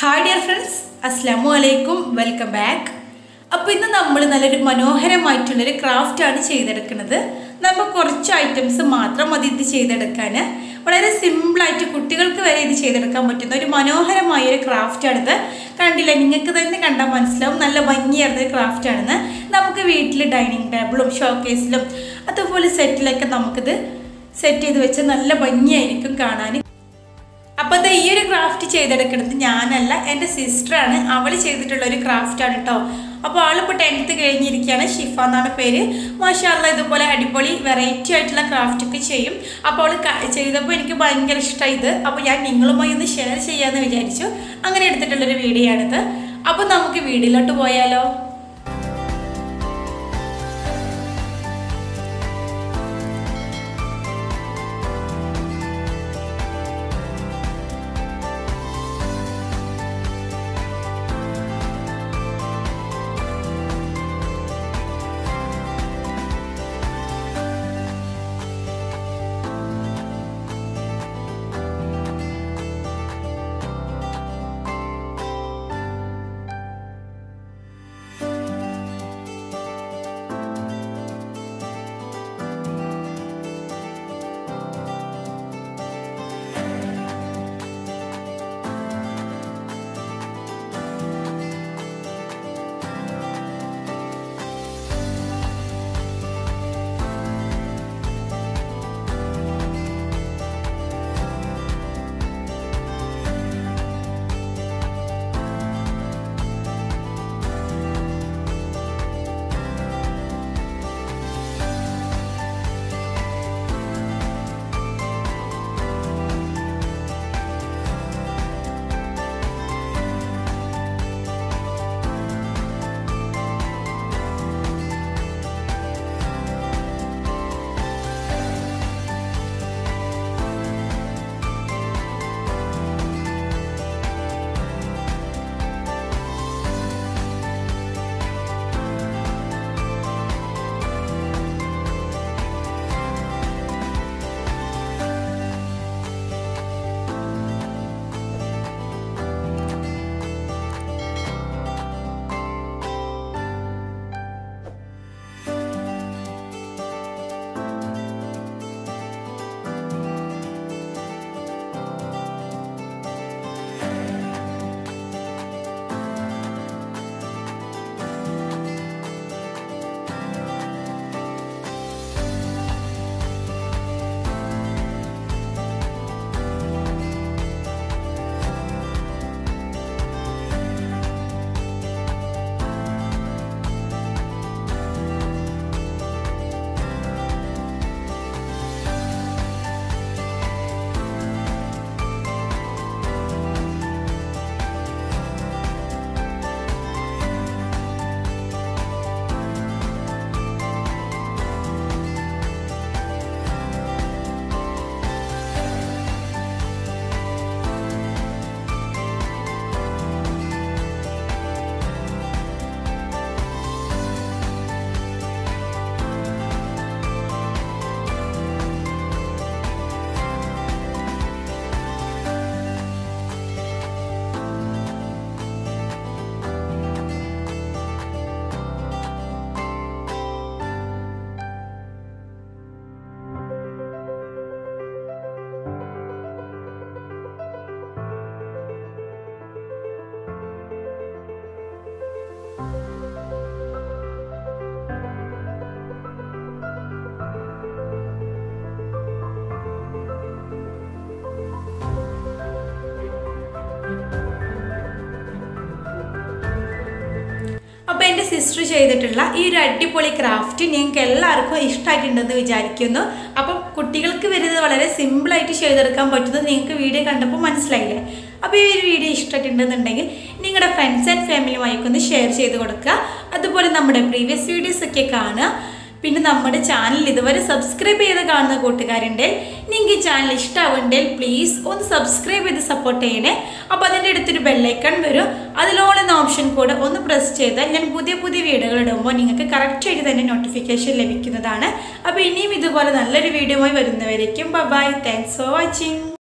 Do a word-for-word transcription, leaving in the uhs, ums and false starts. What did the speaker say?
Hi dear friends, അസ്സലാമു അലൈക്കും. Welcome back. അപ്പോൾ ഇന്ന് നമ്മൾ നല്ലൊരു മനോഹരമായിട്ടുള്ളൊരു ക്രാഫ്റ്റാണ് ചെയ്തെടുക്കുന്നത്. നമ്മൾ കുറച്ച് ഐറ്റംസ് മാത്രം മതി ഇത് ചെയ്തെടുക്കാൻ. വളരെ സിമ്പിളായിട്ട് കുട്ടികൾക്ക് വരെ ഇത് ചെയ്തെടുക്കാൻ പറ്റുന്ന ഒരു മനോഹരമായൊരു ക്രാഫ്റ്റാണിത്. കണ്ടില്ല, നിങ്ങൾക്ക് തന്നെ കണ്ടാൽ മനസ്സിലാവും നല്ല ഭംഗിയായിരുന്നൊരു ക്രാഫ്റ്റാണെന്ന്. നമുക്ക് വീട്ടിൽ ഡൈനിങ് ടേബിളും ഷോക്കേസിലും അതുപോലെ സെറ്റിലൊക്കെ നമുക്കിത് സെറ്റ് ചെയ്ത് വെച്ചാൽ നല്ല ഭംഗിയായിരിക്കും കാണാൻ. അപ്പോൾ അത് ഈ ഒരു ക്രാഫ്റ്റ് ചെയ്തെടുക്കുന്നത് ഞാനല്ല, എൻ്റെ സിസ്റ്ററാണ്. അവൾ ചെയ്തിട്ടുള്ള ഒരു ക്രാഫ്റ്റാണ് കേട്ടോ. അപ്പോൾ ആളിപ്പോൾ ടെൻത്ത് കഴിഞ്ഞിരിക്കുകയാണ്. ഷിഫ എന്നാണ് പേര്. മാഷാള്ള ഇതുപോലെ അടിപൊളി വെറൈറ്റി ആയിട്ടുള്ള ക്രാഫ്റ്റൊക്കെ ചെയ്യും. അപ്പോൾ അവൾ ചെയ്തപ്പോൾ എനിക്ക് ഭയങ്കര ഇഷ്ടമായി ഇത്. അപ്പോൾ ഞാൻ നിങ്ങളുമായി ഒന്ന് ഷെയർ ചെയ്യാമെന്ന് വിചാരിച്ചു. അങ്ങനെ എടുത്തിട്ടുള്ളൊരു വീഡിയോ ആണിത്. അപ്പോൾ നമുക്ക് വീഡിയോയിലോട്ട് പോയാലോ. അപ്പോൾ എൻ്റെ സിസ്റ്റർ ചെയ്തിട്ടുള്ള ഈ ഒരു അടിപൊളി ക്രാഫ്റ്റ് നിങ്ങൾക്ക് എല്ലാവർക്കും ഇഷ്ടമായിട്ടുണ്ടെന്ന് വിചാരിക്കുന്നു. അപ്പം കുട്ടികൾക്ക് വരുന്നത് വളരെ സിമ്പിളായിട്ട് ചെയ്തെടുക്കാൻ പറ്റുന്നത് നിങ്ങൾക്ക് വീഡിയോ കണ്ടപ്പോൾ മനസ്സിലായില്ലേ. അപ്പോൾ ഈ ഒരു വീഡിയോ ഇഷ്ടമായിട്ടുണ്ടെന്നുണ്ടെങ്കിൽ നിങ്ങളുടെ ഫ്രണ്ട്സ് ആൻഡ് ഫാമിലിയുമായൊക്കെ ഒന്ന് ഷെയർ ചെയ്ത് കൊടുക്കുക. അതുപോലെ നമ്മുടെ പ്രീവിയസ് വീഡിയോസൊക്കെ കാണുക. പിന്നെ നമ്മുടെ ചാനൽ ഇതുവരെ സബ്സ്ക്രൈബ് ചെയ്ത് കാണുന്ന കൂട്ടുകാരുണ്ടെങ്കിൽ നിങ്ങൾക്ക് ഈ ചാനൽ ഇഷ്ടമാവുന്നുണ്ടെങ്കിൽ പ്ലീസ് ഒന്ന് സബ്സ്ക്രൈബ് ചെയ്ത് സപ്പോർട്ട് ചെയ്യണേ. അപ്പോൾ അതിൻ്റെ അടുത്തൊരു ബെല്ലൈക്കൺ വരും. അതിലോളെന്ന ഓപ്ഷൻ കൂടെ ഒന്ന് പ്രസ് ചെയ്താൽ ഞാൻ പുതിയ പുതിയ വീഡിയോകൾ ഇടുമ്പോൾ നിങ്ങൾക്ക് കറക്റ്റായിട്ട് തന്നെ നോട്ടിഫിക്കേഷൻ ലഭിക്കുന്നതാണ്. അപ്പോൾ ഇനിയും ഇതുപോലെ നല്ലൊരു വീഡിയോയുമായി വരുന്നവരേക്കും bye bye. Thanks for watching.